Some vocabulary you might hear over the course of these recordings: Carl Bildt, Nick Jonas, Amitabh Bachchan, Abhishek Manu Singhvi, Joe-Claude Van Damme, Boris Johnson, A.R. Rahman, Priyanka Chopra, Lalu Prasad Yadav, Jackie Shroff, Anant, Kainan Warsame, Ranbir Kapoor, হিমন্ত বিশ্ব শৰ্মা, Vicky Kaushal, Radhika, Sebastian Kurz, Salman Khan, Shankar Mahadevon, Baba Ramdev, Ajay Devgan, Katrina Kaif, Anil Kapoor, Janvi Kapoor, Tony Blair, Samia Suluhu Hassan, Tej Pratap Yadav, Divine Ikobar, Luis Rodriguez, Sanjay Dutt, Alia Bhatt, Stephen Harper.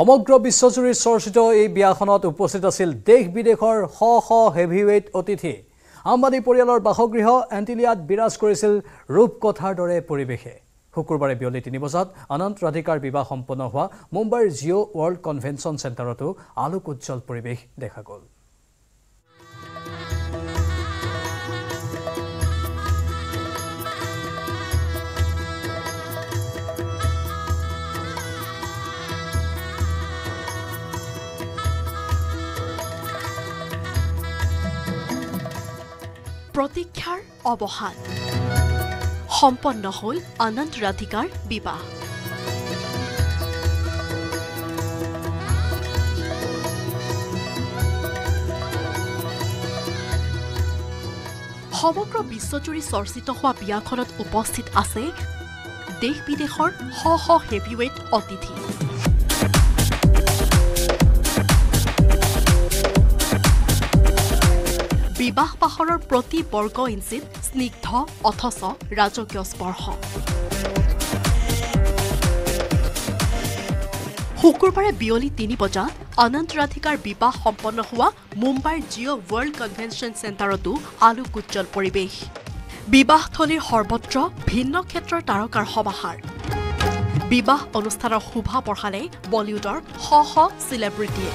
সমগ্ৰ বিশ্বজুৰি চৰ্চিত এই বিয়াখনত উপস্থিত আছিল দেশ বিদেশৰ হ হ হেভিৱেট অতিথি আমবাদী পৰিয়ালৰ বাসগৃহ এণ্টিলিয়াত বিৰাজ কৰিছিল ৰূপকথাৰ দৰে পৰিবেশে শুকুৰবাৰে বিয়লি ৩ বজাত অনন্ত ৰাধিকাৰ বিবাহ সম্পন্ন হোৱা মুম্বাইৰ জিঅ' ৱৰ্ল্ড কনভেনচন চেণ্টাৰতো আলোক উজ্জ্বল পৰিবেশ দেখা গ'ল Protikyar obohan. Hompanno hol Anant Radhikar bibah. Homogro biশ্বজুৰি চৰ্চিত হোৱা বিয়াখনত উপস্থিত আছে দেশ বিদেশৰ হ হ হেভিৱেট অতিথি। বিবাহ পাহৰৰ প্ৰতি বৰ্গ ইঞ্চিত স্নিগ্ধ অথচ ৰাজকীয় স্পৰ্শ শুকুৰবাৰে বিয়লি ৩ বজাত অনন্ত ৰাধিকাৰ বিবাহ সম্পন্ন হোৱা মুম্বাইৰ জিঅ' ৱৰ্ল্ড কনভেনচন চেণ্টাৰতো আলোক উজ্জ্বল পৰিৱেশ বিবাহথলীৰ সৰ্বত্ৰ ভিন্ন ক্ষেত্ৰৰ তাৰকাৰ সমাহাৰ বিবাহ অনুষ্ঠানৰ শোভা বঢ়ালে বলিউডৰ হ হ সেলিব্ৰিটিয়ে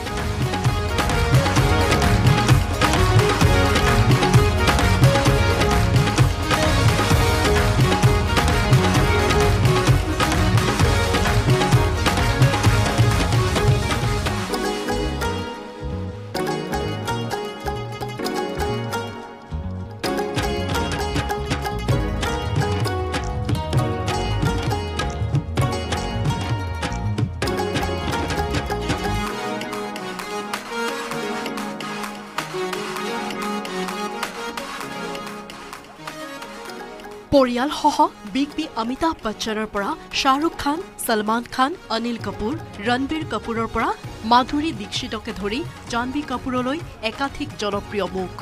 Orial Hoho, Big B Amitabh Bachchan Pura, Shah Rukh Khan, Salman Khan, Anil Kapoor, Ranbir Kapoor Pura, Madhuri Dikshitok Dhori, Janvi Kapooroloi, Ekathik Jonopriyo Mukh.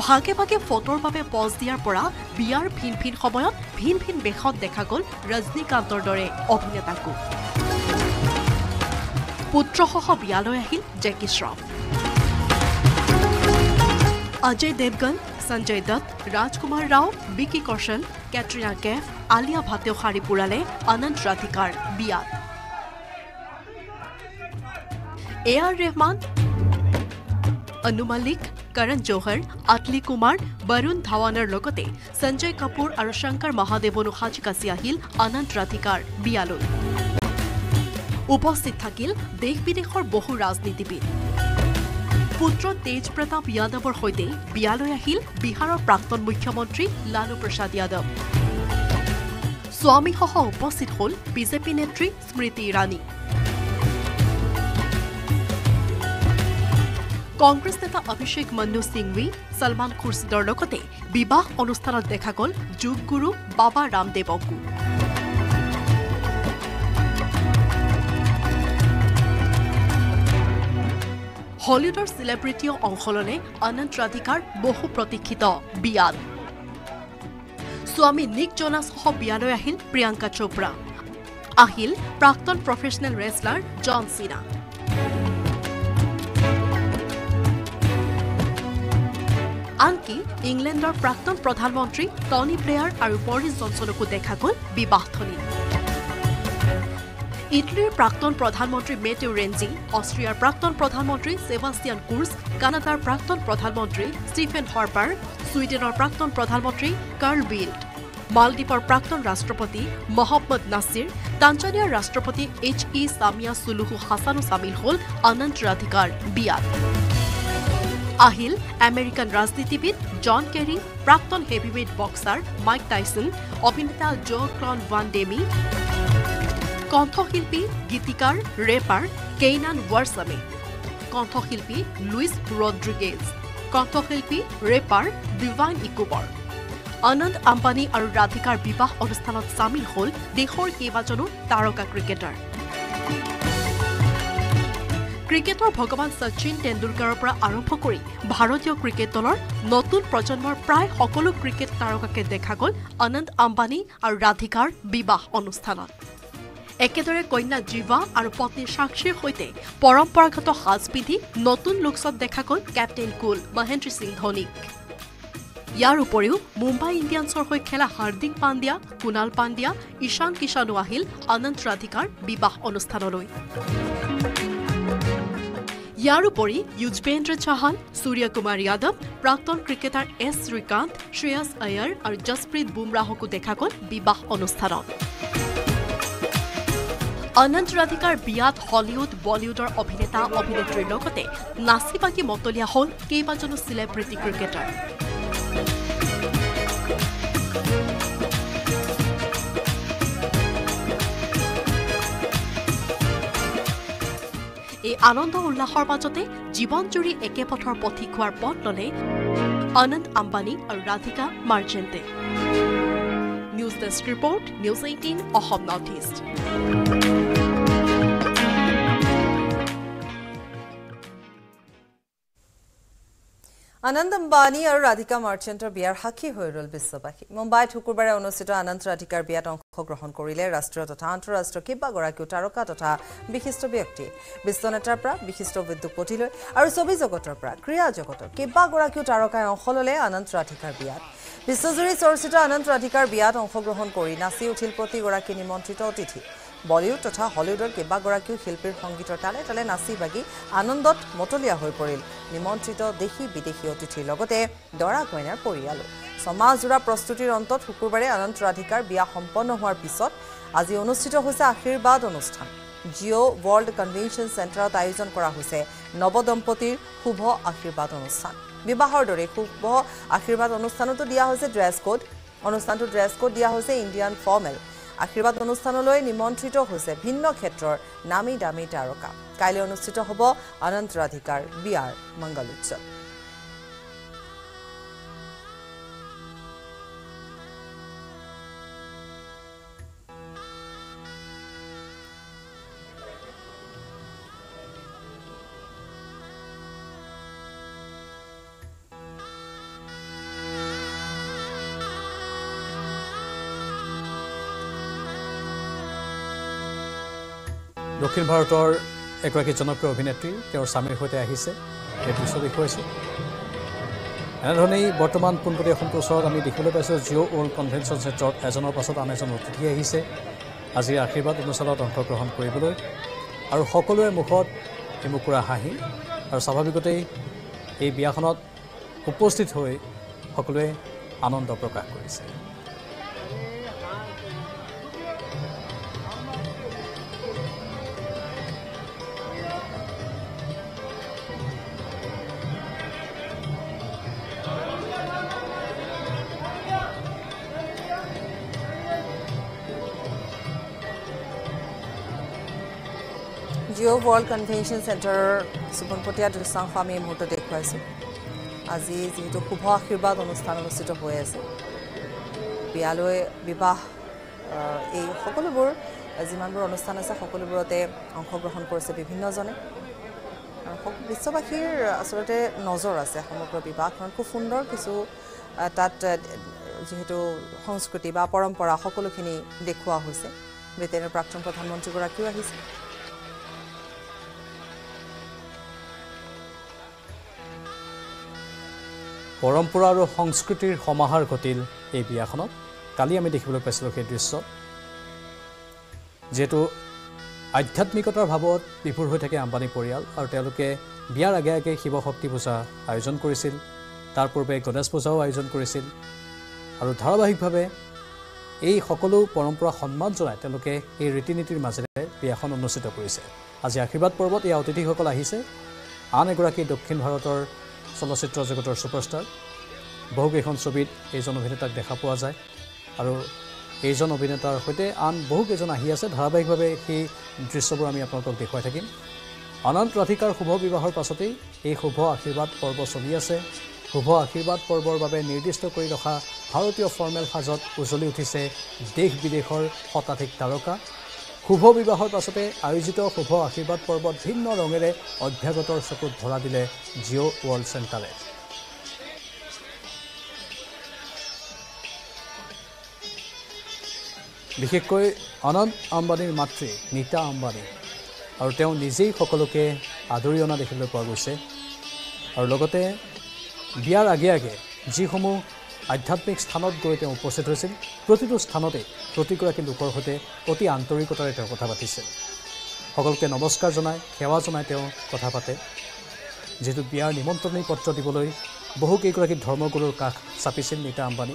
Bhage bhage photor babe pause diar pura, biar bhin khomoyot, bhin bekhot dekha gol, Rajnikantor dore obhinetaku. Putra hoho biyaloi ahil Jackie Shroff. Ajay Devgan Sanjay Dutt, Rajkumar Rao, Vicky Kaushal, Katrina Kaif, Alia Bhatteo Khari Purale, Anant Radhikar, Biyat. A.R. Rahman, Anu Malik, Karan Johar, Atli Kumar, Varun Dhawanar Logote, Sanjay Kapoor Aru Shankar Mahadevonu Hajikasi Ahil, Anant Radhikar, Biyalol. Uposthit Thakil, Desh Bidekhor Bohu Rajnitibid. Putro Tej Pratap Yadavor hoite Bialoya Hill, Biharor Prakton Mukhyamantri Lalu Prasad Yadav. Swami Hoho Uposthit hol BJP netri Smriti Irani. Congress neta Abhishek Manu Singhvi, Salman Khursidor logote Bibah Anusthanot dekha gol Jog Guru Baba Ramdevku. Hollywood celebrity Onholone, Anant Radhikar, Bohu Protikhito, Biyad. Swami Nick Jonas Ho Biyaloy Ahil, Priyanka Chopra. Ahil, Prakton professional wrestler, John Cena. Anki, Englander Prakton Pradhan Mantri, Tony Blair, Aru Boris Johnsonoko dekha gol, Bibahtholi. Italy's Prakton Pradhan Mantri Matteo Renzi, Austria's Prakton Pradhan Mantri Sebastian Kurz, Canada's Prakton Pradhan Mantri Stephen Harper, Sweden's Prakton Pradhan Mantri Carl Bildt, Maldives' Prakton Rashtrapati Mohammad Nasir, Tanzania's Rashtrapati H.E. Samia Suluhu Hassanu Samil hol Anant Radhikar Biyat. Ahil, American Rajnitibid John Kerry, Prakton heavyweight boxer Mike Tyson, Abhineta Joe-Claude Van Damme. Kanthashilpi, Gitikar, Rapper, Kainan Warsame. Kanthashilpi, Luis Rodriguez. Kanthashilpi, Rapper, Divine Ikobar. Anand Ambani aru Radhikar bibah anusthanot samil hol deshor kebajano taroka cricketer. Cricketer Bhagawan Sachin Tendulkarer pora arambho kori Bharotiyo cricket dolor notun projomor pray hokolo cricket tarokake dekha gol Anand Ambani aru Radhikar bibah anusthanot. একেদৰে কইনা জীৱা আৰু পত্নী সাক্ষীৰ হৈতে পৰম্পৰাগত সাজপিধি নতুন লুকছত দেখা গল ক্যাপ্টেইন কুল মহেন্দ্ৰ সিং ধোনীক। ইয়াৰ উপৰিও মুম্বাই ইণ্ডিয়ানছৰ হৈ খেলা হাৰ্দিক পাণ্ডিয়া, কুনাল পাণ্ডিয়া, ঈশান কিষাণো আহিল অনন্ত ৰাধিকাৰ বিবাহ অনুষ্ঠানলৈ। ইয়াৰ উপৰি ইউজবেন্দ্ৰ চাহাল, সূৰ্য কুমাৰ যাদৱ, প্ৰাক্তন ক্ৰিকেটাৰ এছ শ্ৰীকান্ত, শ্ৰেয়াস আয়াৰ আৰু জসপ্ৰীত বুমৰাহকো দেখা গল বিবাহ অনুষ্ঠানত। অনন্ত ৰাধিকাৰ বিয়াত হলিউড বলিউডৰ অভিনেতা অভিনেত্ৰীৰ লগতে নাচি বাগি মতলীয়া হল কেইবাজনো চেলিব্ৰিটি ক্ৰিকেটাৰ। এই আনন্দ উল্লাসৰ মাজতে জীৱন জুৰি একে পথৰ পথিক হোৱাৰ পথ ললে অনন্ত আম্বানী আৰু ৰাধিকা মাৰ্চেণ্টে। News desk report, news 18 Assam north east. Anand Ambani আৰু ৰাধিকা মাৰ্চেণ্টৰ বিয়াৰ সাক্ষী হৈ ৰল বিশ্ববাসী। মুম্বাইত শুকুৰবাৰে অনুষ্ঠিত আনন্ত ৰাধিকাৰ বিয়াত অংশগ্ৰহণ কৰিলে ৰাষ্ট্ৰীয় তথা আন্তঃৰাষ্ট্ৰীয় কেইবাগৰাকীও তাৰকা তথা বিশিষ্ট ব্যক্তি। বিশ্ব নেতাৰ পৰা বিশিষ্ট উদ্যোগপতিলৈ আৰু ছবি জগতৰ পৰা ক্ৰীড়া জগতৰ কেইবাগৰাকীও তাৰকাই অংশ ললে আনন্ত ৰাধিকাৰ বিয়াত। বিশ্বজুৰি চৰ্চিত আনন্ত ৰাধিকাৰ বিয়াত অংশগ্ৰহণ কৰি নাচি উঠিল প্ৰতিগৰাকী নিমন্ত্ৰিত অতিথি। বলিউড তথা হলিউডৰ কেইবাগৰাকীও শিল্পীৰ সংগীতৰ তালে তালে নাচি বাগি আনন্দত মতলীয়া হৈ পৰিল নিমন্ত্ৰিত দেশী বিদেশী অতিথিৰ লগতে দৰা কইনাৰ পৰিয়ালো। সমাজজোৰা প্ৰস্তুতিৰ অন্তত শুকুৰবাৰে আনন্ত ৰাধিকাৰ বিয়া সম্পন্ন হোৱাৰ পিছত আজি অনুষ্ঠিত হৈছে আশীৰ্বাদ অনুষ্ঠান। জিঅ' ৱৰ্ল্ড কনভেনশ্যন চেণ্টাৰত আয়োজন কৰা হৈছে নৱদম্পতীৰ শুভ আশীৰ্বাদ অনুষ্ঠান। বিবাহৰ দৰে শুভ আশীৰ্বাদ অনুষ্ঠানতো দিয়া হৈছে ড্ৰেছ কোড। অনুষ্ঠানটো ড্ৰেছ কোড দিয়া হৈছে ইণ্ডিয়ান ফৰ্মেল। আশীৰ্বাদ অনুষ্ঠানলৈ নিমন্ত্ৰিত হৈছে ভিন্ন ক্ষেত্ৰৰ নামী দামী তাৰকা। কাইলৈ অনুষ্ঠিত হ'ব অনন্ত ৰাধিকাৰ বিয়াৰ মংগল উৎসৱ। দক্ষিণ ভাৰতৰ এগৰাকী জনপ্ৰিয় অভিনেত্ৰী তেওঁৰ স্বামীৰ সৈতে আহিছে, এই দৃশ্য দেখুৱাইছে। এনেধৰণেই বৰ্তমান পোনপটীয়া এখন প্ৰচাৰত আমি দেখিবলৈ পাইছোঁ জিঅ' ৱৰ্ল্ড কনভেনশ্যন চেণ্টাৰত এজনৰ পাছত আন এজন অতিথি আহিছে আজিৰ আশীৰ্বাদ অনুষ্ঠানত অংশগ্ৰহণ কৰিবলৈ। আৰু সকলোৰে মুখত এমুকুৰা হাঁহি আৰু স্বাভাৱিকতেই এই বিয়াখনত উপস্থিত হৈ সকলোৱে আনন্দ প্ৰকাশ কৰিছে। জিঅ' ৱৰ্ল্ড কনভেনশ্যন চেণ্টাৰৰ সুপনপটীয়া দৃশ্যাংশ আমি এই মুহূৰ্তত দেখুৱাইছোঁ। আজি যিহেতু শুভ আশীৰ্বাদ অনুষ্ঠান অনুষ্ঠিত হৈ আছে, বিয়ালৈ বিবাহ এই সকলোবোৰ যিমানবোৰ অনুষ্ঠান আছে সকলোবোৰতে অংশগ্ৰহণ কৰিছে বিভিন্নজনে। বিশ্ববাসীৰ আচলতে নজৰ আছে সমগ্ৰ বিবাহখনত। খুব সুন্দৰ কিছু তাত যিহেতু সংস্কৃতি বা পৰম্পৰা সকলোখিনি দেখুওৱা হৈছে। ব্ৰিটেইনৰ প্ৰাক্তন প্ৰধানমন্ত্ৰীগৰাকীও আহিছে। পৰম্পৰা আৰু সংস্কৃতিৰ সমাহাৰ ঘটিল এই বিয়াখনত। কালি আমি দেখিবলৈ পাইছিলোঁ সেই দৃশ্য। যিহেতু আধ্যাত্মিকতাৰ ভাৱত বিভোৰ হৈ থাকে আম্বানী পৰিয়াল আৰু তেওঁলোকে বিয়াৰ আগে আগে শিৱ শক্তি পূজা আয়োজন কৰিছিল, তাৰ পূৰ্বে গণেশ পূজাও আয়োজন কৰিছিল আৰু ধাৰাবাহিকভাৱে এই সকলো পৰম্পৰা সন্মান জনাই তেওঁলোকে এই ৰীতি নীতিৰ মাজেৰে বিয়াখন অনুষ্ঠিত কৰিছে। আজি আশীৰ্বাদ পৰ্বত এই অতিথিসকল আহিছে। আন এগৰাকী দক্ষিণ ভাৰতৰ চলচ্চিত্ৰ জগতৰ ছুপাৰষ্টাৰ, বহুকেইখন ছবিত এইজন অভিনেতাক দেখা পোৱা যায় আৰু এইজন অভিনেতাৰ সৈতে আন বহুকেইজন আহি আছে। ধাৰাবাহিকভাৱে সেই দৃশ্যবোৰ আমি আপোনালোকক দেখুৱাই থাকিম। অনন্ত ৰাধিকাৰ শুভ বিবাহৰ পাছতেই এই শুভ আশীৰ্বাদ পৰ্ব চলি আছে। শুভ আশীৰ্বাদ পৰ্বৰ বাবে নিৰ্দিষ্ট কৰি ৰখা ভাৰতীয় ফৰ্মেল সাজত উজলি উঠিছে দেশ বিদেশৰ শতাধিক তাৰকা। শুভ বিবাহৰ পাছতে আয়োজিত শুভ আশীৰ্বাদ পৰ্বত ভিন্ন ৰঙেৰে অভ্যাগতৰ চকুত ধৰা দিলে জিঅ' ৱৰ্ল্ড চেণ্টাৰে। বিশেষকৈ অনন্ত আম্বানীৰ মাতৃ নীতা আম্বানী আৰু তেওঁ নিজেই সকলোকে আদৰি অনা দেখিবলৈ পোৱা গৈছে আৰু লগতে বিয়াৰ আগে আগে যিসমূহ আধ্যাত্মিক স্থানত গৈ তেওঁ উপস্থিত হৈছিল প্ৰতিটো স্থানতে প্ৰতিগৰাকী লোকৰ সৈতে অতি আন্তৰিকতাৰে তেওঁ কথা পাতিছিল সকলোকে নমস্কাৰ জনাই সেৱা জনাই তেওঁ কথা পাতে যেহেতু বিয়াৰ নিমন্ত্ৰণী পত্ৰ দিবলৈ বহু কেইগৰাকী ধৰ্মগুৰুৰ কাষ চাপিছিল নীতা আম্বানী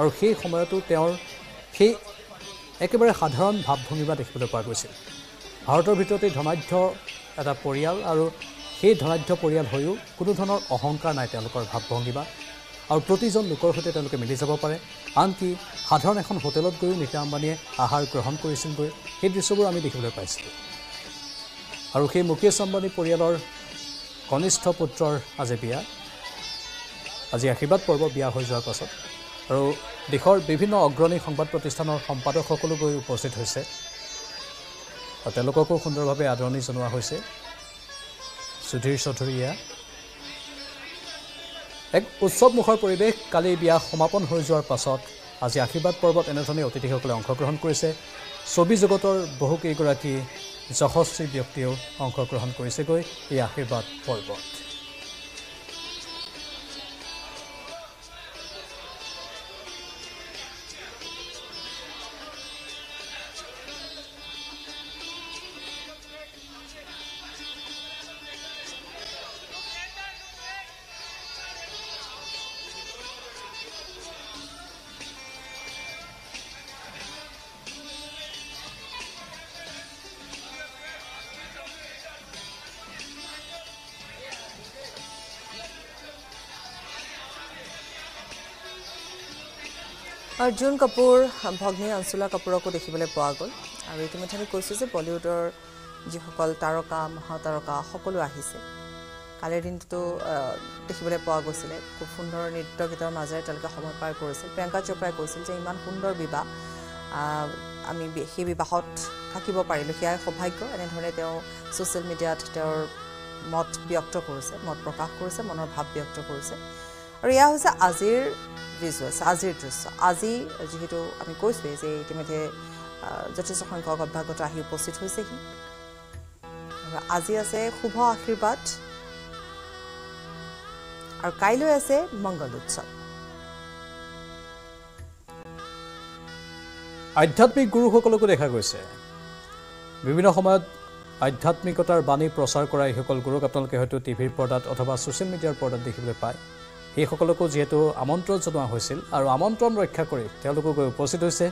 আৰু সেই সময়তো তেওঁৰ সেই একেবাৰে সাধাৰণ ভাৱভংগীমা দেখিবলৈ পোৱা গৈছিল ভাৰতৰ ভিতৰতে ধনাঢ্য এটা পৰিয়াল আৰু সেই ধনাঢ্য পৰিয়াল হৈও কোনো ধৰণৰ অহংকাৰ নাই তেওঁলোকৰ ভাৱভংগীমা আৰু প্ৰতিজন লোকৰ সৈতে তেওঁলোকে মিলি যাব পাৰে আনকি সাধাৰণ এখন হোটেলত গৈও নীতা আম্বানীয়ে আহাৰ গ্ৰহণ কৰিছিলগৈ সেই দৃশ্যবোৰ আমি দেখিবলৈ পাইছিলোঁ আৰু সেই মুকেশ আম্বানী পৰিয়ালৰ কনিষ্ঠ পুত্ৰৰ আজি বিয়া আজি আশীৰ্বাদ পৰ্ব বিয়া হৈ যোৱাৰ পাছত আৰু দেশৰ বিভিন্ন অগ্ৰণী সংবাদ প্ৰতিষ্ঠানৰ সম্পাদকসকলো গৈ উপস্থিত হৈছে আৰু তেওঁলোককো সুন্দৰভাৱে আদৰণি জনোৱা হৈছে সুধীৰ চৌধুৰীয়া এক উৎসৱমুখৰ পৰিৱেশ কালি বিয়া সমাপন হৈ যোৱাৰ পাছত আজি আশীৰ্বাদ পৰ্বত এনেধৰণে অতিথিসকলে অংশগ্ৰহণ কৰিছে ছবি জগতৰ বহুকেইগৰাকী যশস্বী ব্যক্তিও অংশগ্ৰহণ কৰিছেগৈ এই আশীৰ্বাদ পৰ্বত अर्जुन कपूर भग्नी अंशुला कपूरको देखिबले পোৱা গ'ল আৰু ইতিমধ্যে আমি কৈছো যে বলিউডৰ যিসকল তাৰকা মহাতাৰকা সকলো আহিছে কালিৰ দিনটো দেখিবলৈ পোৱা গৈছিল খুব সুন্দৰ নৃত্য গীতৰ মাজেৰে তেওঁলোকে সময় পাৰ কৰিছিল প্ৰিয়ংকা চোপ্ৰাই কৈছিল যে ইমান সুন্দৰ বিবাহ আমি সেই বিবাহত থাকিব পাৰিলো সেয়া সৌভাগ্য এনেধৰণে তেওঁ ছ'চিয়েল মিডিয়াত তেওঁৰ মত ব্যক্ত কৰিছে মত প্ৰকাশ কৰিছে মনৰ ভাৱ ব্যক্ত কৰিছে আৰু ইয়া হৈছে আজিৰ Visuals, Azir Drissa, Azi, Jihito, I mean, Coastways, a Timothy, Justice of Hong Kong, Bagota, he posted who say Azia say, Huba Hibat, Arkailo say, Mangalutsa. I taught me Guru Hokoloku de Hagose. Vivino Homad, I taught me Kotar Bani Prosarkora, Hokol Guru Katal Kehoto TV product, Ottawa social media product, the Hibapai. এই সকলকো যেহেতু আমন্ত্রণ জনোৱা হৈছিল আৰু আমন্ত্ৰণ ৰক্ষা কৰি তেওঁলোকক উপস্থিত হৈছে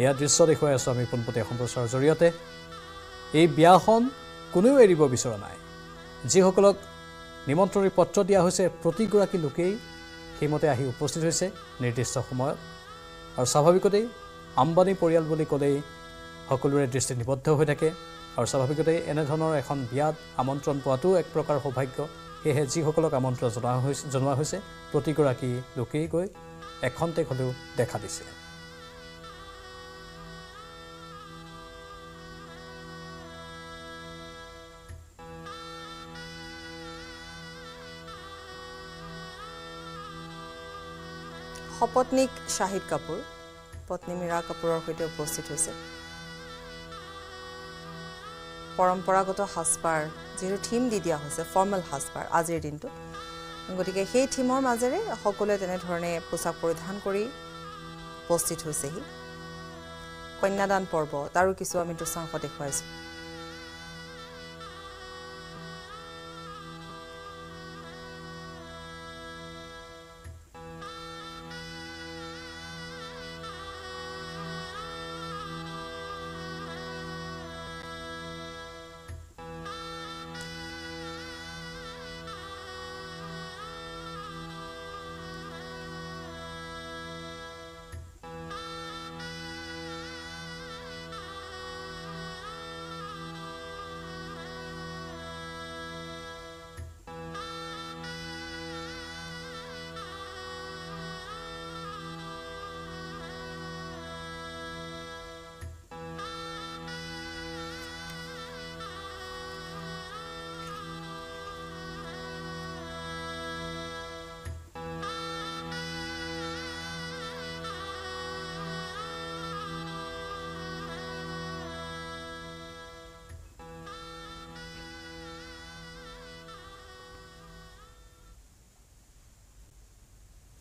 এয়া দৃশ্য দেখুৱাই আছো আমি পুনপতে সম্প্ৰচাৰৰ জৰিয়তে এই বিয়াখন কোনেও এৰিব বিচৰা নাই যি সকলক নিমন্ত্ৰণী পত্ৰ দিয়া হৈছে প্ৰতিগৰাকী লোকেই সেইমতে আহি উপস্থিত হৈছে নিৰ্দিষ্ট সময়ত আৰু স্বাভাৱিকতেই আম্বানী পৰিয়াল বুলি ক'লেই সকলোৰে দৃষ্টি নিবদ্ধ হৈ থাকে আৰু স্বাভাৱিকতেই এনে ধৰণৰ এখন বিয়াত আমন্ত্ৰণ পোৱাটো এক প্ৰকাৰ সৌভাগ্য এহে জি সকলক আমন্ত্ৰণ জনোৱা হৈছে প্ৰতিগৰাকী লোকেই গৈ এখনতে হলেও দেখা দিছে হপত্নিক শাহিদ কাপুৰ পত্নী মীৰা কাপুৰৰ সৈতে উপস্থিত হৈছে পৰম্পৰাগত হাসপাৰ যেৰ টিম দি দিয়া হৈছে ফৰ্মাল হাসপাৰ আজিৰ দিনটো গতিকে সেই টিমৰ মাজেৰে সকলোৱে তেনে ধৰণে পোছাক পৰিধান কৰি উপস্থিত হৈছেহি কন্যাদান পৰ্ব তাৰো কিছু আমি দৃশ্যাংশ দেখুৱাইছো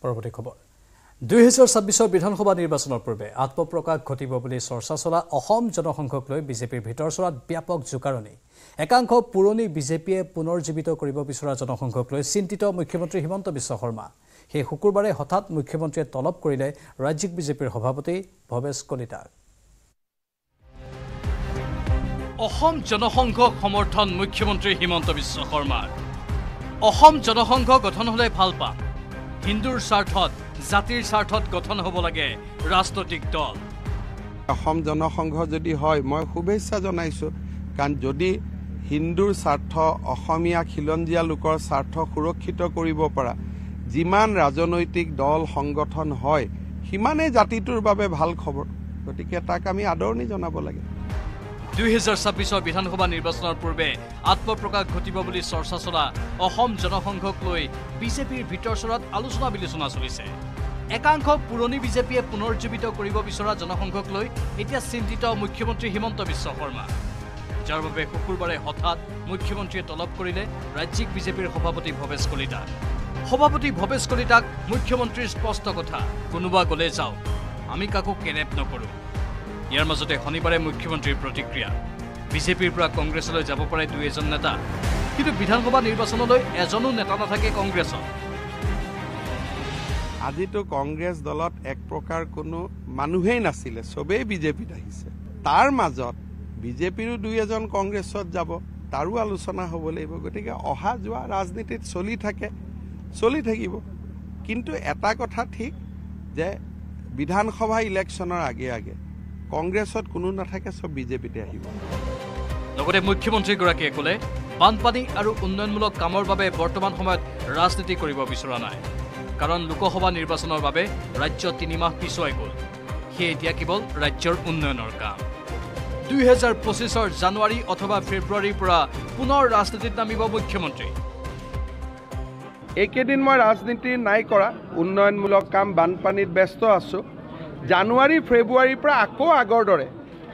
পৰৱৰ্তী খবৰ 2026 বিধানসভা নিৰ্বাচনৰ পূৰ্বে আত্মপ্ৰকাশ ঘটিব বুলি চৰ্চা চলা অসম জনসংঘক লৈ বিজেপিৰ ভিতৰচৰাত ব্যাপক জুকাৰণি একাংশ পুৰণি বিজেপিয়ে পুনৰ জীৱিত কৰিব বিচৰা জনসংঘক লৈ চিন্তিত মুখ্যমন্ত্ৰী হিমন্ত বিশ্ব শৰ্মা হে শুকুৰবাৰে হঠাৎ মুখ্যমন্ত্ৰীয়ে তলব কৰিলে ৰাজ্যিক বিজেপিৰ সভাপতি ভবেশ কলিতা অসম জনসংঘক সমৰ্থন মুখ্যমন্ত্ৰী হিমন্ত বিশ্ব শৰ্মাৰ অসম জনসংঘ গঠন হলে ভাল পা হিন্দুৰ স্বাৰ্থত জাতিৰ স্বাৰ্থত গঠন হ'ব লাগে ৰাজনৈতিক দল অসম জনসংঘ যদি হয় মই শুভেচ্ছা জনাইছো কাৰণ যদি হিন্দুৰ স্বাৰ্থ অসমীয়া খিলঞ্জিয়া লোকৰ স্বাৰ্থ সুৰক্ষিত কৰিব পৰা জিমান ৰাজনৈতিক দল সংগঠন হয় হিমানে জাতিটোৰ বাবে ভাল খবৰ গতিকে তাক আমি আদৰণি জনাব লাগে 2026 বিধানসভা নিৰ্বাচনৰ পূৰ্বে আত্মপ্ৰকাশ ঘটিব বুলি চৰ্চা চলা অসম জনসংঘক লৈ বিজেপিৰ ভিতৰচৰাত আলোচনা বিলোচনা চলিছে একাংশ পুৰণি বিজেপিয়ে পুনৰ জীৱিত কৰিব বিচৰা জনসংঘক লৈ এতিয়া চিন্তিত মুখ্যমন্ত্ৰী হিমন্ত বিশ্ব শৰ্মা যাৰ বাবে শুকুৰবাৰে হঠাৎ মুখ্যমন্ত্ৰীয়ে তলব কৰিলে ৰাজ্যিক বিজেপিৰ সভাপতি ভবেশ কলিতা সভাপতি ভবেশ কলিতাক মুখ্যমন্ত্ৰীৰ স্পষ্ট কথা কোনোবা গলে যাও আমি কাকো কেনেপ নকৰো ইয়াৰ মাজতে শনিবাৰে মুখ্যমন্ত্ৰীৰ প্ৰতিক্ৰিয়া বিজেপিৰ পৰা কংগ্ৰেছলৈ যাব পাৰে দুই এজন নেতা কিন্তু বিধানসভা নিৰ্বাচনলৈ এজনো নেতা নাথাকে কংগ্ৰেছৰ আজিতো কংগ্ৰেছ দলত এক প্ৰকাৰ কোনো মানুহেই নাছিলে সবেই বিজেপিত আহিছে তাৰ মাজত বিজেপিৰো দুই এজন কংগ্ৰেছত যাব তাৰো আলোচনা হ'ব লাগিব গতিকে অহা যোৱা ৰাজনীতিত চলি থাকিব কিন্তু এটা কথা ঠিক যে বিধানসভা ইলেকশ্যনৰ আগে কংগ্ৰেছত কোনো নাথাকে সব বিজেপিতে আহিব লগতে মুখ্যমন্ত্ৰী গৰাকীয়ে কলে বানপানী আৰু উন্নয়নমূলক কামৰ বাবে বৰ্তমান সময়ত ৰাজনীতি কৰিব বিচৰা নাই কাৰণ লোকসভা নিৰ্বাচনৰ বাবে ৰাজ্য ৩ মাহ পিছুৱাই গল হে এতিয়া কেৱল ৰাজ্যৰ উন্নয়নৰ কাম 2025 ৰ জানুৱাৰী অথবা ফেব্ৰুৱাৰীৰ পৰা পুনৰ ৰাজনীতিত নামিব মুখ্যমন্ত্ৰী একেদিন মই ৰাজনীতি নাই কৰা উন্নয়নমূলক কাম বানপানীত ব্যস্ত আছো জানুৱাৰী ফেব্ৰুৱাৰীৰ পৰা আকৌ আগৰ দৰে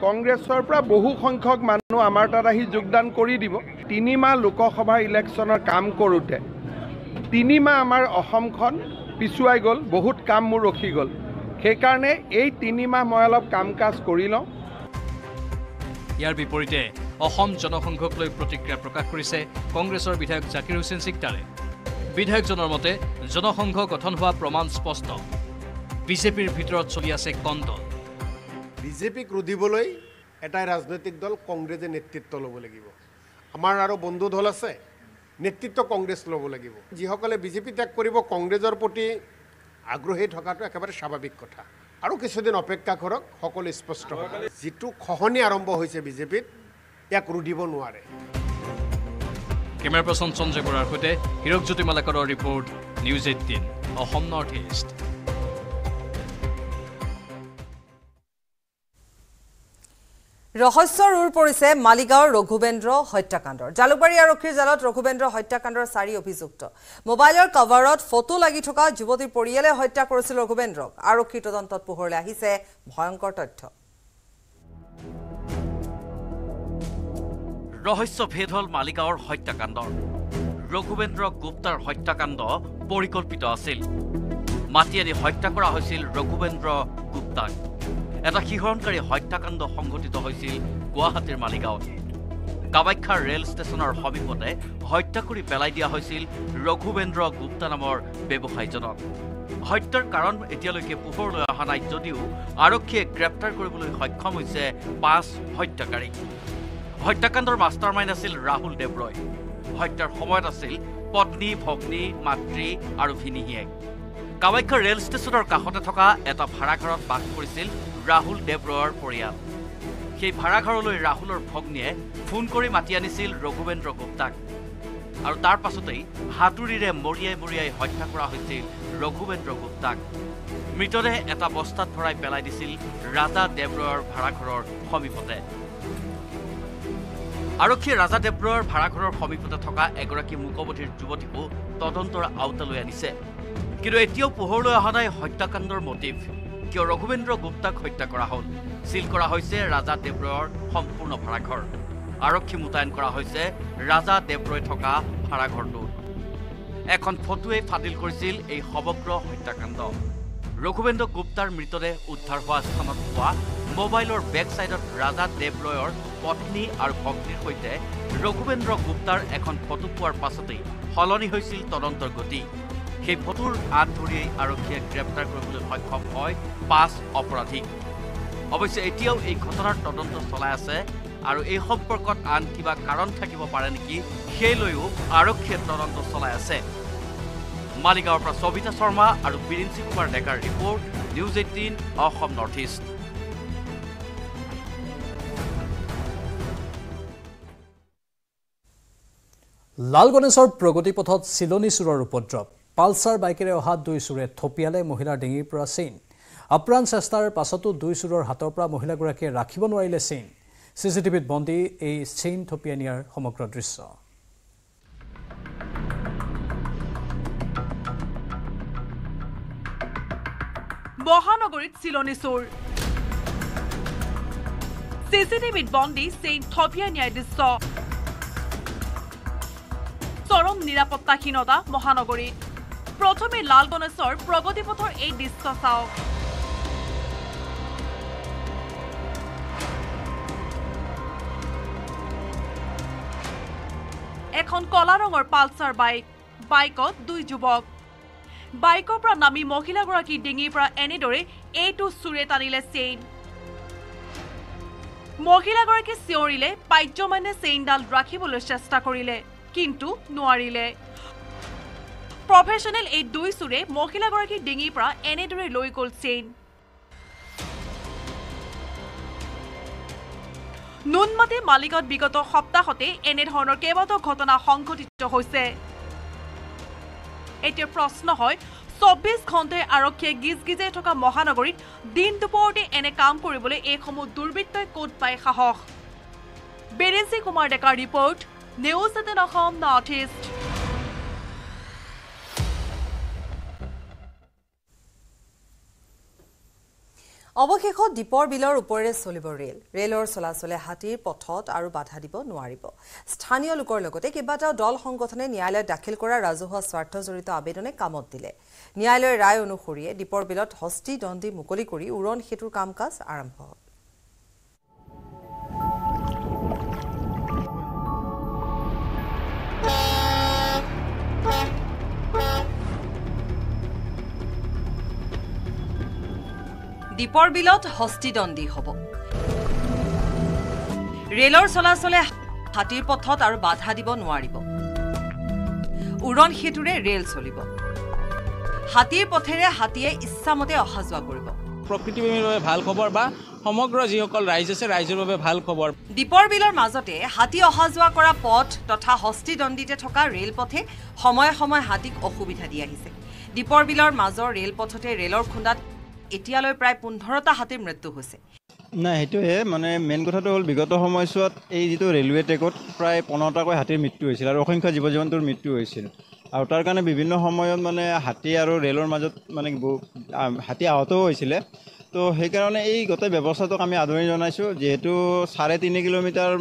কংগ্ৰেছৰ পৰা বহু সংখ্যক মানুহ আমাৰ তাত আহি যোগদান কৰি দিব ৩ মাহ লোকসভা ইলেকশ্যনৰ কাম কৰোতে ৩ মাহ আমাৰ অসমখন পিছুৱাই গ'ল বহুত কাম মোৰ ৰখি গ'ল সেইকাৰণে এই ৩ মাহ মই অলপ কাম কাজ কৰি লওঁ ইয়াৰ বিপৰীতে অসম জনসংঘক লৈ প্ৰতিক্ৰিয়া প্ৰকাশ কৰিছে কংগ্ৰেছৰ বিধায়ক জাকিৰ হোসেন সিকদাৰে বিধায়কজনৰ মতে জনসংঘ গঠন হোৱা প্ৰমাণ স্পষ্ট বিজেপিৰ ভিতৰত চলি আছে কন্দল বিজেপিক ৰুধিবলৈ এটাই ৰাজনৈতিক দল কংগ্ৰেছে নেতৃত্ব ল'ব লাগিব আমাৰ আৰু বন্ধু দল আছে নেতৃত্ব কংগ্ৰেছ ল'ব লাগিব যিসকলে বিজেপি ত্যাগ কৰিব কংগ্ৰেছৰ প্ৰতি আগ্ৰহী থকাটো একেবাৰে স্বাভাৱিক কথা আৰু কিছুদিন অপেক্ষা কৰক সকলো স্পষ্ট হ'ব যিটো খহনি আৰম্ভ হৈছে বিজেপিত ইয়াক ৰুধিব নোৱাৰে কেমেৰা পাৰ্চন সঞ্জয় বৰাৰ সৈতে হিৰকজ্যোতি মালাকৰৰ report news 18 Assam north east ৰহস্যৰ উৰ পৰিছে মালিগাঁৱৰ ৰঘুবেন্দ্ৰ হত্যাকাণ্ডৰ জালুকবাৰী আৰক্ষীৰ জালত ৰঘুবেন্দ্ৰ হত্যাকাণ্ডৰ 4 অভিযুক্ত মোবাইলৰ কভাৰত ফটো লাগি থকা যুৱতীৰ পৰিয়ালে হত্যা কৰিছিল ৰঘুবেন্দ্ৰক আৰক্ষীৰ তদন্তত পোহৰলৈ আহিছে ভয়ংকৰ তথ্য ৰহস্য ভেদ হল মালিগাঁৱৰ হত্যাকাণ্ডৰ ৰঘুবেন্দ্ৰ গুপ্তাৰ হত্যাকাণ্ড পৰিকল্পিত আছিল মাটিয়াৰি হত্যা কৰা হৈছিল ৰঘুবেন্দ্ৰ গুপ্তাক এটা শিহৰণকাৰী হত্যাকাণ্ড সংঘটিত হৈছিল গুৱাহাটীৰ মালিগাঁৱত কামাখ্যা ৰেল ষ্টেচনৰ সমীপতে হত্যা কৰি পেলাই দিয়া হৈছিল ৰঘুবেন্দ্ৰ গুপ্তা নামৰ ব্যৱসায়ীজনক হত্যাৰ কাৰণ এতিয়ালৈকে পোহৰলৈ অহা নাই যদিও আৰক্ষীয়ে গ্ৰেপ্তাৰ কৰিবলৈ সক্ষম হৈছে 5 হত্যাকাৰীক হত্যাকাণ্ডৰ মাষ্টাৰমাইণ্ড আছিল ৰাহুল দেৱৰয় হত্যাৰ সময়ত আছিল পত্নী ভগ্নী মাতৃ আৰু ভিনীহিয়েক কামাখ্যা ৰেল ষ্টেচনৰ কাষতে থকা এটা ভাড়াঘৰত বাস কৰিছিল ৰাহুল দেৱৰয়ৰ পৰিয়াল সেই ভাড়াঘৰলৈ ৰাহুলৰ ভগ্নীয়ে ফোন কৰি মাতি আনিছিল ৰঘুবেন্দ্ৰ গুপ্তাক আৰু তাৰ পাছতেই হাতুৰিৰে মৰিয়াই হত্যা কৰা হৈছিল ৰঘুবেন্দ্ৰ গুপ্তাক মৃতদেহ এটা বস্তাত ভৰাই পেলাই দিছিল ৰাজা দেৱৰয়ৰ ভাড়াঘৰৰ সমীপতে আৰক্ষীয়ে ৰাজা দেৱৰয়ৰ ভাড়াঘৰৰ সমীপতে থকা এগৰাকী মুকবধিৰ যুৱতীকো তদন্তৰ আওতালৈ আনিছে কিন্তু এতিয়াও পোহৰলৈ অহা নাই হত্যাকাণ্ডৰ মটিভ কিয় ৰঘুবেন্দ্ৰ গুপ্তাক হত্যা কৰা হ'ল সিল কৰা হৈছে ৰাজা দেৱৰয়ৰ সম্পূৰ্ণ ভাড়াঘৰ আৰক্ষী মোতায়েন কৰা হৈছে ৰাজা দেৱৰয় থকা ভাড়াঘৰটো এখন ফটোৱে ফাদিল কৰিছিল এই হবক্ৰ হত্যাকাণ্ড ৰঘুবেন্দ্ৰ গুপ্তাৰ মৃতদেহ উদ্ধাৰ হোৱা স্থানত পোৱা মোবাইলৰ বেক সাইডত ৰাজা দেৱৰয়ৰ পত্নী আৰু ভগ্নীৰ সৈতে ৰঘুবেন্দ্ৰ গুপ্তাৰ এখন ফটো পোৱাৰ পাছতেই হলনি হৈছিল তদন্তৰ গতি সেই ফটোৰ আঁত ধৰিয়ে আৰক্ষীয়ে গ্ৰেপ্তাৰ কৰিবলৈ সক্ষম হয় পাঁচ অপৰাধীক অৱশ্যে এতিয়াও এই ঘটনাৰ তদন্ত চলাই আছে আৰু এই সম্পৰ্কত আন কিবা কাৰণ থাকিব পাৰে নেকি সেই লৈও আৰক্ষীয়ে তদন্ত চলাই আছে মালিগাঁৱৰ পৰা সবিতা শৰ্মা আৰু বিৰিঞ্চি কুমাৰ ডেকাৰ report news 18 Assam north east লাল গণেশৰ প্ৰগতি পথত চিলনী চুৰৰ উপদ্ৰৱ পালসাৰ বাইকেৰে অহা দুই চুৰে থপিয়ালে মহিলাৰ ডিঙিৰ পৰা চেইন আপ্ৰাণ চেষ্টাৰ পাছতো দুই চুৰৰ হাতৰ পৰা মহিলাগৰাকীয়ে ৰাখিব নোৱাৰিলে চেইন CCTVত বন্দী এই চেইন থপিয়াই নিয়াৰ সমগ্ৰ দৃশ্য মহানগৰীত চিলনী চুৰ CCTVত বন্দী চেইন থপিয়াই নিয়াৰ দৃশ্য চরম নিরাপত্তাহীনতা মহানগরীত প্রথমে লাল গণেশর প্রগতিপথর এই দৃশ্য চাও এখন কলা রঙর পালসার বাইক বাইকত দুই যুবক বাইকৰ পৰা নামি মহিলাগৰাকী ডিঙিৰ পৰা এনেদৰে এইটো চুৰে টানিলে চেইন মহিলাগৰাকী চিঞৰিলে পাঁচজনে চেইনডাল ৰাখিবলৈ চেষ্টা কৰিলে কিন্তু নোৱাৰিলে প্ৰফেশনাল এই দুই চুৰে মহিলাগৰাকী ডিঙিৰ পৰা এনেদৰে লৈ গ'ল চেইন নুনমাটি মালিগাঁৱত বিগত সপ্তাহতে এনে ধৰণৰ কেইবাটাও ঘটনা সংঘটিত হৈছে এতিয়া প্ৰশ্ন হয় 24 ঘণ্টাই আৰক্ষীয়ে গিজগিজাই থকা মহানগৰীত দিন দুপৰতে এনে কাম কৰিবলৈ এইসমূহ দুৰ্বৃত্তই ক'ত পায় সাহস বিৰেঞ্চি কুমাৰ ডেকাৰ report News18 Assam north east অৱশেষত দীপৰ বিলৰ ওপৰেৰে চলিব ৰেল ৰেলৰ চলাচলে হাতীৰ পথত আৰু বাধা দিব নোৱাৰিব স্থানীয় লোকৰ লগতে কেইবাটাও দল সংগঠনে ন্যায়ালয়ত দাখিল কৰা ৰাজহুৱা স্বাৰ্থ জড়িত আবেদনে কামত দিলে ন্যায়ালয়ৰ ৰায় অনুসৰি দীপৰ বিলত হস্তি দণ্ডি মুকলি কৰি উৰণ সেতুৰ কাম কাজ আৰম্ভ হয় দীপৰ বিলত হস্তিদণ্ডী হ'ব ৰেলৰ চলাচলে হাতীৰ পথত আৰু বাধা দিব নোৱাৰিব উৰণ সেতুৰে ৰেল চলিব হাতীৰ পথেৰে হাতীয়ে ইচ্ছামতে অহা যোৱা কৰিব প্ৰকৃতিপ্ৰেমীৰ বাবে ভাল খবৰ বা সমগ্ৰ যিসকল ৰাইজ আছে ৰাইজৰ বাবে ভাল খবৰ দীপৰ বিলৰ মাজতে হাতী অহা যোৱা কৰা পথ তথা হস্তিদণ্ডীতে থকা ৰেল পথে সময়ে সময়ে হাতীক অসুবিধা দি আহিছে দীপৰ বিলৰ মাজৰ ৰেল পথতে ৰেলৰ খুন্দাত এতিয়ালৈ প্ৰায় 15টা হাতীৰ মৃত্যু হৈছে না হেটোহে মানে মেন কথাটো হল বিগত সময়ছোৱাত এই যেটো ৰেলৱে টেকত প্ৰায় 15টাকৈ হাতীৰ মৃত্যু হৈছিল আৰু অসংখ্য জীৱ-জন্তুৰ মৃত্যু হৈছিল আৰু তাৰ কাৰণে বিভিন্ন সময়ত মানে হাতী আৰু ৰেলৰ মাজত মানে হাতী আহত হৈছিল তো সেই কাৰণে এই গতে ব্যৱস্থাটোক আমি আদৰণি জনাইছো যেহেতু 3.5 কিলোমিটাৰ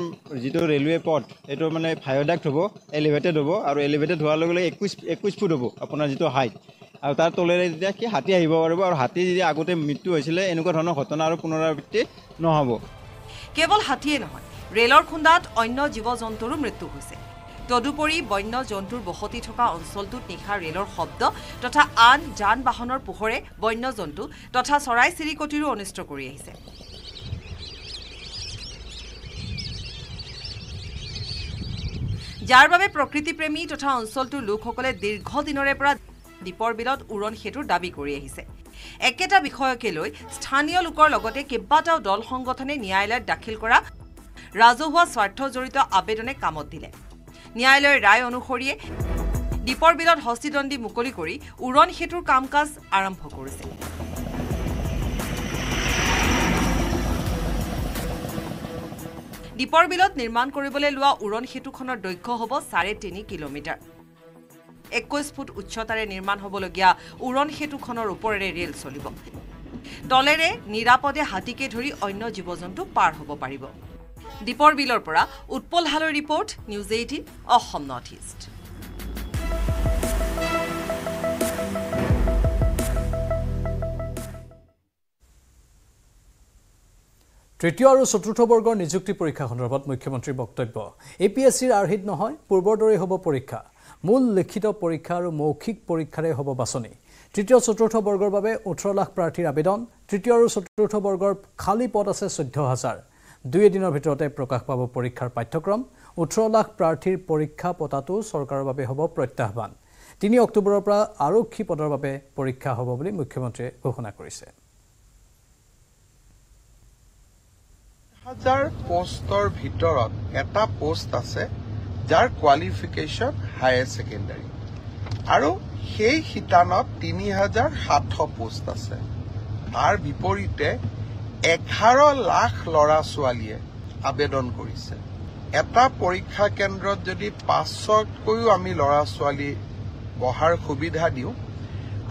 যেটো ৰেলৱে পথ এটো মানে ভায়োডাক্ট হ'ব এলিভেটেড হ'ব আৰু এলিভেটেড হোৱাৰ লগে লগে 21 ফুট হ'ব আপোনাৰ যেটো হাইট আৰু তাৰ তলেৰে যেতিয়া কি হাতী আহিব পাৰিব আৰু হাতী যেতিয়া আগতে মৃত্যু হৈছিল এনেকুৱা ধৰণৰ ঘটনা আৰু পুনৰাবৃত্তি নহ'ব কেৱল হাতীয়ে নহয় ৰেলৰ খুন্দাত অন্য জীৱ-জন্তুৰো মৃত্যু হৈছে তদুপৰি বন্য জন্তুৰ বসতি থকা অঞ্চলটোত নিশা ৰেলৰ শব্দ তথা আন যান-বাহনৰ পোহৰে বন্য জন্তু তথা চৰাই-চিৰিকটিৰো অনিষ্ট কৰি আহিছে যাৰ বাবে প্ৰকৃতিপ্ৰেমী তথা অঞ্চলটোৰ লোকসকলে দীৰ্ঘ দিনৰে পৰা দীপৰ বিলত উৰণ সেতুৰ দাবী কৰি আহিছে একেটা বিষয়কে লৈ স্থানীয় লোকৰ লগতে কেইবাটাও দল সংগঠনে ন্যায়ালয়ত দাখিল কৰা ৰাজহুৱা স্বাৰ্থ জড়িত আবেদনে কামত দিলে ন্যায়ালয়ৰ ৰায় অনুসৰি দীপৰ বিলত হস্তিদণ্ডী মুকলি কৰি উৰণ সেতুৰ কাম কাজ আৰম্ভ কৰিছে দীপৰ বিলত নিৰ্মাণ কৰিবলৈ লোৱা উৰণ সেতুখনৰ দৈৰ্ঘ্য হ'ব 3.5 কিলোমিটাৰ 21 ফুট উচ্চতাৰে নিৰ্মাণ হ'বলগীয়া উৰণ সেতুখনৰ ওপৰেৰে ৰেল চলিব দলেৰে নিৰাপদে হাতীকে ধৰি অন্য জীৱ-জন্তু পাৰ হ'ব পাৰিব দীপৰ বিলৰ পৰা উৎপল হালৰ report news 18 Assam north east তৃতীয় আৰু চতুৰ্থ বৰ্গৰ নিযুক্তি পৰীক্ষা সন্দৰ্ভত মুখ্যমন্ত্ৰীৰ বক্তব্য এপিএছচিৰ আৰ্হিত নহয় পূৰ্বৰ দৰেই হ'ব পৰীক্ষা মূল লিখিত পৰীক্ষা আৰু মৌখিক পৰীক্ষাৰে হ'ব বাছনি তৃতীয় চতুৰ্থ বৰ্গৰ বাবে 18 লাখ প্ৰাৰ্থীৰ আবেদন তৃতীয় আৰু চতুৰ্থ বৰ্গৰ খালী পদ আছে 14000 দুই দিনৰ ভিতৰতে প্ৰকাশ পাব পৰীক্ষাৰ পাঠ্যক্ৰম 18 লাখ প্ৰাৰ্থীৰ পৰীক্ষা পতাটো চৰকাৰৰ বাবে হ'ব প্ৰত্যাহ্বান 3 অক্টোবৰৰ পৰা আৰক্ষী পদৰ বাবে পৰীক্ষা হ'ব বুলি মুখ্যমন্ত্ৰীয়ে ঘোষণা কৰিছে 1000 পোস্টৰ ভিতৰত এটা পোস্ট আছে যাৰ কোৱালিফিকেশন হায়াৰ সেকেন্ডাৰী আৰু সেই হিতানত 3700 পোস্ট আছে তাৰ বিপৰীতে 11 লাখ লৰা ছোৱালীয়ে আবেদন কৰিছে এটা পৰীক্ষা কেন্দ্ৰত যদি 500 কৈও আমি লৰা ছোৱালী বহাৰ সুবিধা দিও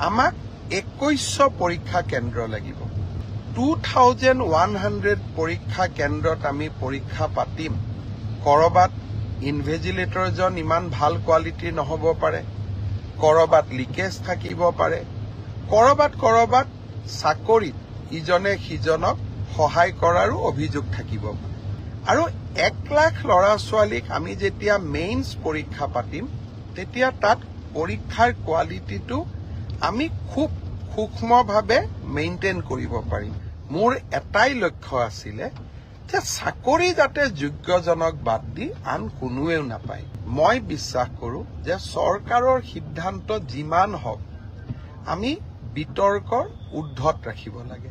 আমাক 2100 পৰীক্ষা কেন্দ্ৰ লাগিব 2100 পৰীক্ষা কেন্দ্ৰত আমি পৰীক্ষা পাতিম কৰবাত ইনভেজিলেটৰজন ইমান ভাল কোৱালিটি নহব পাৰে কৰবাত লিকেজ থাকিব পাৰে কৰবাত চাকৰিত ইজনে সিজনক সহায় কৰাৰ অভিযোগ থাকিব আৰু 1 লাখ লৰা ছোৱালীক আমি যেতিয়া মেইনস পৰীক্ষা পাতিম তেতিয়া তাত পৰীক্ষাৰ কোৱালিটিটো আমি খুব খুবভাৱে মেইনটেইন কৰিব পাৰিম মোৰ এটাই লক্ষ্য আছিল যে চাকৰি যাতে যোগ্যজনক বাদ দি আন কোনোৱেও নাপায় মই বিশ্বাস কৰো যে সৰকাৰৰ সিদ্ধান্ত জিমান হক আমি বিতৰ্কৰ উদ্ধত ৰাখিব লাগে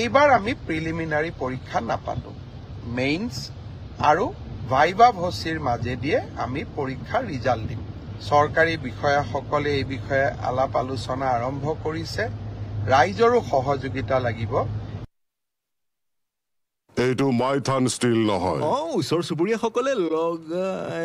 এইবাৰ আমি প্ৰিলিমিনাৰী পৰীক্ষা নাপাতো মেইনস আৰু ভাইভা ভসিৰ মাজে দিয়ে আমি পৰীক্ষাৰ ৰিজাল্ট দিম সৰকাৰি বিষয়াসকলে এই বিষয়ে আলাপ আলোচনা আৰম্ভ কৰিছে ৰাইজৰো সহযোগিতা লাগিব এইটো মাইথান ষ্টিল নহয় অ সৰসুপুৰীয়া সকলে লগাই